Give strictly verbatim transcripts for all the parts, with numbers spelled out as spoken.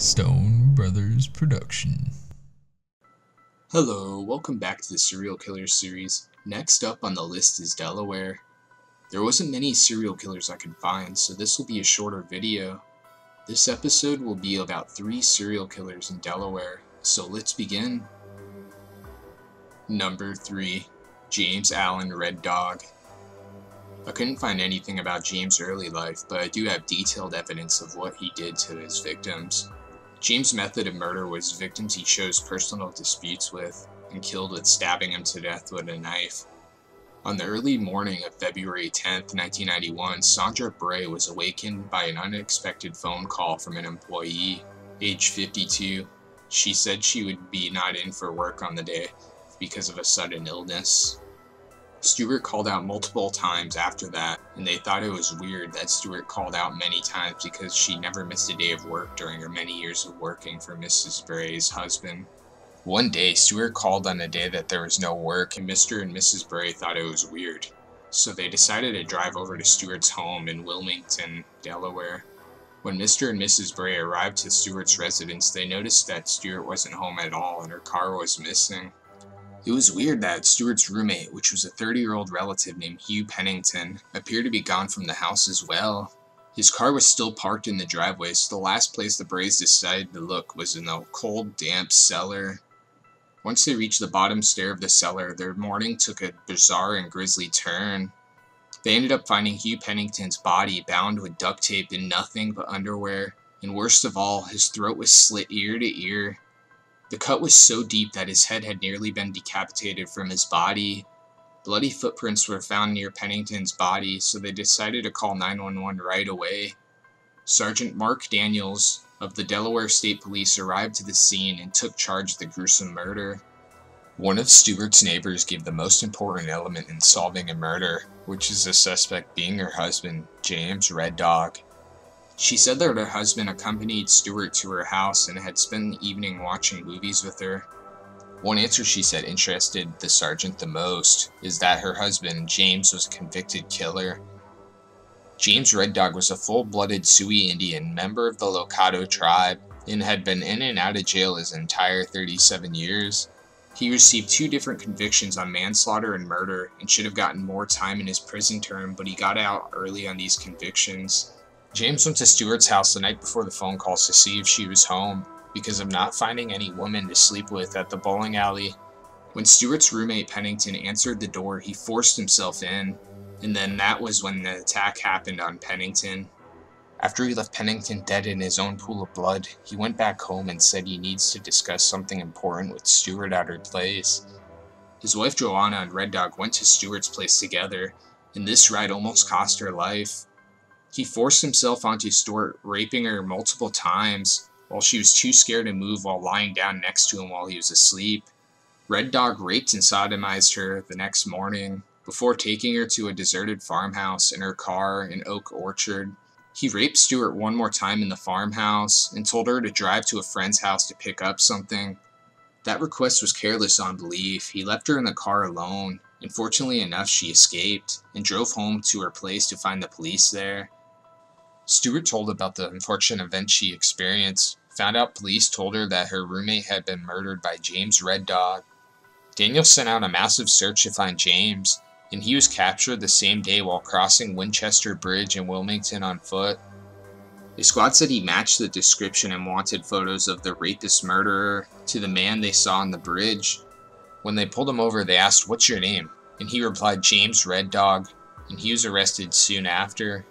Stone Brothers Production. Hello, welcome back to the Serial Killer series. Next up on the list is Delaware. There wasn't many serial killers I could find, so this will be a shorter video. This episode will be about three serial killers in Delaware, so let's begin. Number three, James Allen Red Dog. I couldn't find anything about James' early life, but I do have detailed evidence of what he did to his victims. James' method of murder was victims he chose personal disputes with and killed with stabbing them to death with a knife. On the early morning of February tenth, nineteen ninety-one, Sandra Bray was awakened by an unexpected phone call from an employee, age fifty-two. She said she would be not in for work on the day because of a sudden illness. Stewart called out multiple times after that, and they thought it was weird that Stewart called out many times because she never missed a day of work during her many years of working for Missus Bray's husband. One day, Stewart called on a day that there was no work, and Mister and Missus Bray thought it was weird, so they decided to drive over to Stewart's home in Wilmington, Delaware. When Mister and Missus Bray arrived to Stewart's residence, they noticed that Stewart wasn't home at all and her car was missing. It was weird that Stewart's roommate, which was a thirty-year-old relative named Hugh Pennington, appeared to be gone from the house as well. His car was still parked in the driveway, so the last place the Brays decided to look was in the cold, damp cellar. Once they reached the bottom stair of the cellar, their morning took a bizarre and grisly turn. They ended up finding Hugh Pennington's body bound with duct tape in nothing but underwear, and worst of all, his throat was slit ear to ear. The cut was so deep that his head had nearly been decapitated from his body. Bloody footprints were found near Pennington's body, so they decided to call nine one one right away. Sergeant Mark Daniels of the Delaware State Police arrived to the scene and took charge of the gruesome murder. One of Stewart's neighbors gave the most important element in solving a murder, which is the suspect being her husband, James Red Dog. She said that her husband accompanied Stewart to her house and had spent the evening watching movies with her. One answer she said interested the sergeant the most is that her husband, James, was a convicted killer. James Red Dog was a full-blooded Sioux Indian, member of the Lakota tribe, and had been in and out of jail his entire thirty-seven years. He received two different convictions on manslaughter and murder, and should have gotten more time in his prison term, but he got out early on these convictions. James went to Stewart's house the night before the phone calls to see if she was home, because of not finding any woman to sleep with at the bowling alley. When Stewart's roommate Pennington answered the door, he forced himself in. And then that was when the attack happened on Pennington. After he left Pennington dead in his own pool of blood, he went back home and said he needs to discuss something important with Stewart at her place. His wife Joanna and Red Dog went to Stewart's place together, and this ride almost cost her life. He forced himself onto Stewart, raping her multiple times, while she was too scared to move while lying down next to him while he was asleep. Red Dog raped and sodomized her the next morning, before taking her to a deserted farmhouse in her car in Oak Orchard. He raped Stewart one more time in the farmhouse and told her to drive to a friend's house to pick up something. That request was careless on belief. He left her in the car alone, and fortunately enough she escaped and drove home to her place to find the police there. Stewart told about the unfortunate event she experienced, found out police told her that her roommate had been murdered by James Red Dog. Daniel sent out a massive search to find James, and he was captured the same day while crossing Winchester Bridge in Wilmington on foot. The squad said he matched the description and wanted photos of the rapist murderer to the man they saw on the bridge. When they pulled him over, they asked, "What's your name?" And he replied, "James Red Dog," and he was arrested soon after.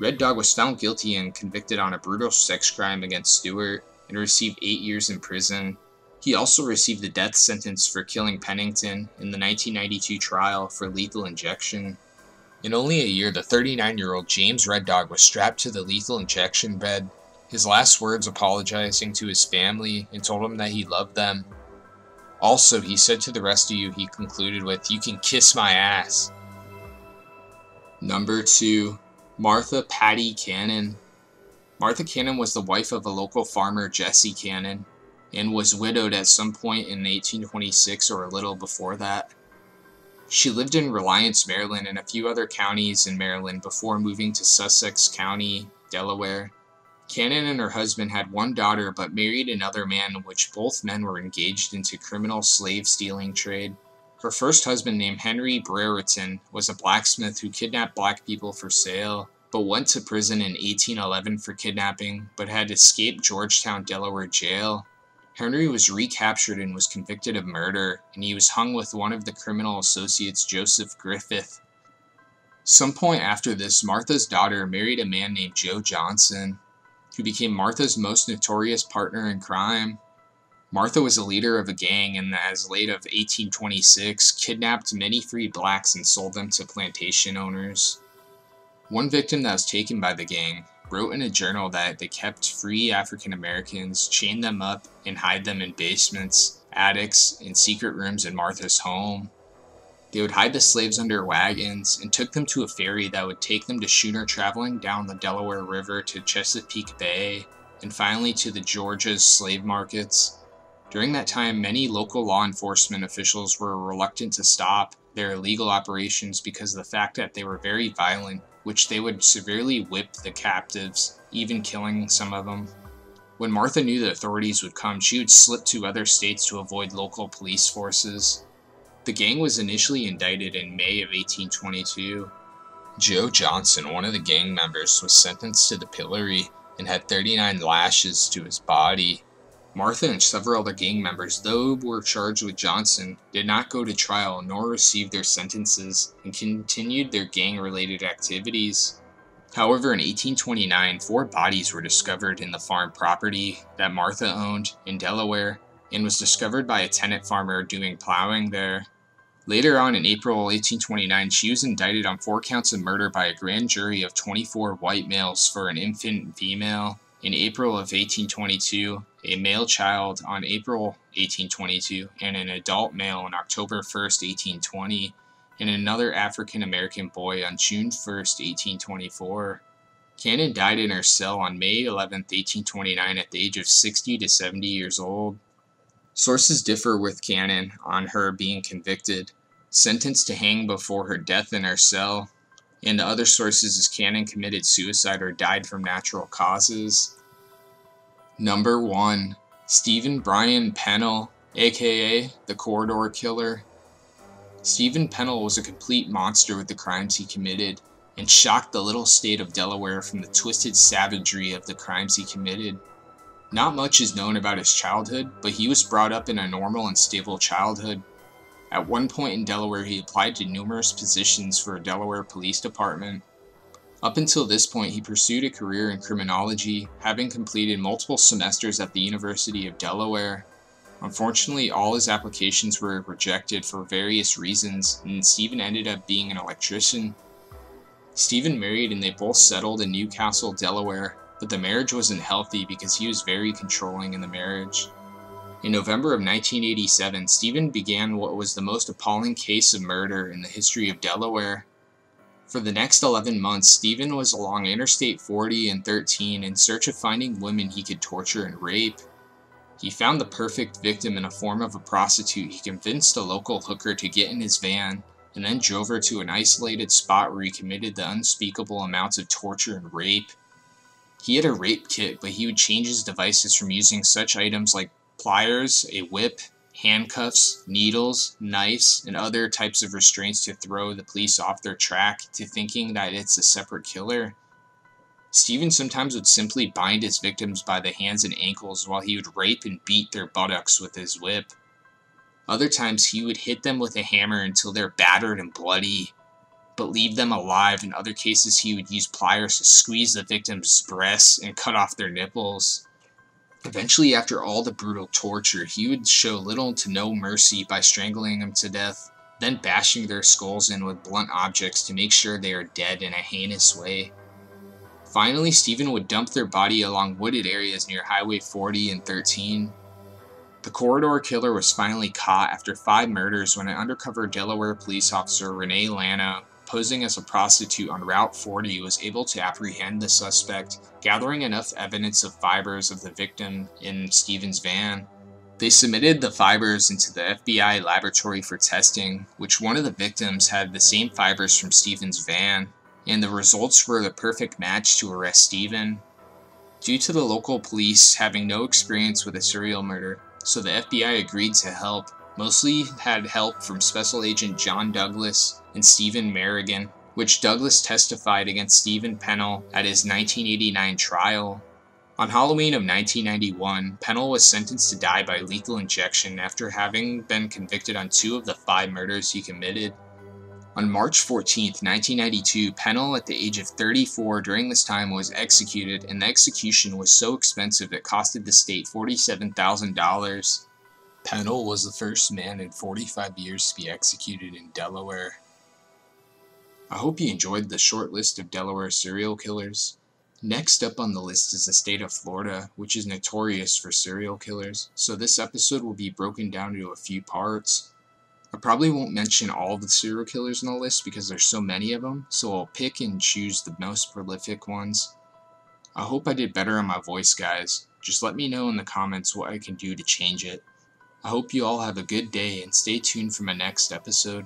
Red Dog was found guilty and convicted on a brutal sex crime against Stewart and received eight years in prison. He also received the death sentence for killing Pennington in the nineteen ninety-two trial for lethal injection. In only a year, the thirty-nine-year-old James Red Dog was strapped to the lethal injection bed, his last words apologizing to his family and told him that he loved them. Also, he said to the rest of you, he concluded with, "You can kiss my ass." Number two, Martha Patty Cannon. Martha Cannon was the wife of a local farmer, Jesse Cannon, and was widowed at some point in eighteen twenty-six or a little before that. She lived in Reliance, Maryland, and a few other counties in Maryland before moving to Sussex County, Delaware. Cannon and her husband had one daughter but married another man in which both men were engaged into criminal slave stealing trade. Her first husband, named Henry Brereton, was a blacksmith who kidnapped black people for sale, but went to prison in eighteen eleven for kidnapping, but had escaped Georgetown, Delaware jail. Henry was recaptured and was convicted of murder, and he was hung with one of the criminal associates, Joseph Griffith. Some point after this, Martha's daughter married a man named Joe Johnson, who became Martha's most notorious partner in crime. Martha was a leader of a gang and, as late as eighteen twenty-six, kidnapped many free blacks and sold them to plantation owners. One victim that was taken by the gang wrote in a journal that they kept free African Americans, chain them up, and hide them in basements, attics, and secret rooms in Martha's home. They would hide the slaves under wagons and took them to a ferry that would take them to schooner traveling down the Delaware River to Chesapeake Bay, and finally to the Georgia's slave markets. During that time, many local law enforcement officials were reluctant to stop their illegal operations because of the fact that they were very violent, which they would severely whip the captives, even killing some of them. When Martha knew the authorities would come, she would slip to other states to avoid local police forces. The gang was initially indicted in May of eighteen twenty-two. Joe Johnson, one of the gang members, was sentenced to the pillory and had thirty-nine lashes to his body. Martha and several other gang members, though were charged with Johnson, did not go to trial nor receive their sentences and continued their gang-related activities. However, in eighteen twenty-nine, four bodies were discovered in the farm property that Martha owned in Delaware and was discovered by a tenant farmer doing plowing there. Later on in April eighteen twenty-nine, she was indicted on four counts of murder by a grand jury of twenty-four white males for an infant female. In April of eighteen twenty-two, a male child on April eighteen twenty-two, and an adult male on October first, eighteen twenty, and another African-American boy on June first, eighteen twenty-four. Cannon died in her cell on May eleventh, eighteen twenty-nine at the age of sixty to seventy years old. Sources differ with Cannon on her being convicted, sentenced to hang before her death in her cell, and to other sources as Cannon committed suicide or died from natural causes. Number one. Steven Brian Pennell, aka the Corridor Killer. Steven Pennell was a complete monster with the crimes he committed, and shocked the little state of Delaware from the twisted savagery of the crimes he committed. Not much is known about his childhood, but he was brought up in a normal and stable childhood. At one point in Delaware, he applied to numerous positions for a Delaware police department. Up until this point, he pursued a career in criminology, having completed multiple semesters at the University of Delaware. Unfortunately, all his applications were rejected for various reasons, and Steven ended up being an electrician. Steven married and they both settled in Newcastle, Delaware, but the marriage wasn't healthy because he was very controlling in the marriage. In November of nineteen eighty-seven, Steven began what was the most appalling case of murder in the history of Delaware. For the next eleven months, Steven was along Interstate forty and thirteen in search of finding women he could torture and rape. He found the perfect victim in the form of a prostitute. He convinced a local hooker to get in his van, and then drove her to an isolated spot where he committed the unspeakable amounts of torture and rape. He had a rape kit, but he would change his devices from using such items like pliers, a whip, handcuffs, needles, knives, and other types of restraints to throw the police off their track to thinking that it's a separate killer. Steven sometimes would simply bind his victims by the hands and ankles while he would rape and beat their buttocks with his whip. Other times he would hit them with a hammer until they're battered and bloody, but leave them alive. In other cases he would use pliers to squeeze the victim's breasts and cut off their nipples. Eventually, after all the brutal torture, he would show little to no mercy by strangling them to death, then bashing their skulls in with blunt objects to make sure they are dead in a heinous way. Finally, Steven would dump their body along wooded areas near Highway forty and thirteen. The Corridor Killer was finally caught after five murders when an undercover Delaware police officer, Renee Lana, posing as a prostitute on Route forty, was able to apprehend the suspect, gathering enough evidence of fibers of the victim in Steven's van. They submitted the fibers into the F B I laboratory for testing, which one of the victims had the same fibers from Steven's van, and the results were the perfect match to arrest Steven. due to the local police having no experience with a serial murder, so the F B I agreed to help. Mostly had help from Special Agent John Douglas and Steven Merrigan, which Douglas testified against Steven Pennell at his nineteen eighty-nine trial. On Halloween of nineteen ninety-one, Pennell was sentenced to die by lethal injection after having been convicted on two of the five murders he committed. On March fourteenth, nineteen ninety-two, Pennell, at the age of thirty-four during this time, was executed, and the execution was so expensive it costed the state forty-seven thousand dollars. Pennell was the first man in forty-five years to be executed in Delaware. I hope you enjoyed the short list of Delaware serial killers. Next up on the list is the state of Florida, which is notorious for serial killers, so this episode will be broken down into a few parts. I probably won't mention all the serial killers on the list because there's so many of them, so I'll pick and choose the most prolific ones. I hope I did better on my voice, guys. Just let me know in the comments what I can do to change it. I hope you all have a good day and stay tuned for my next episode.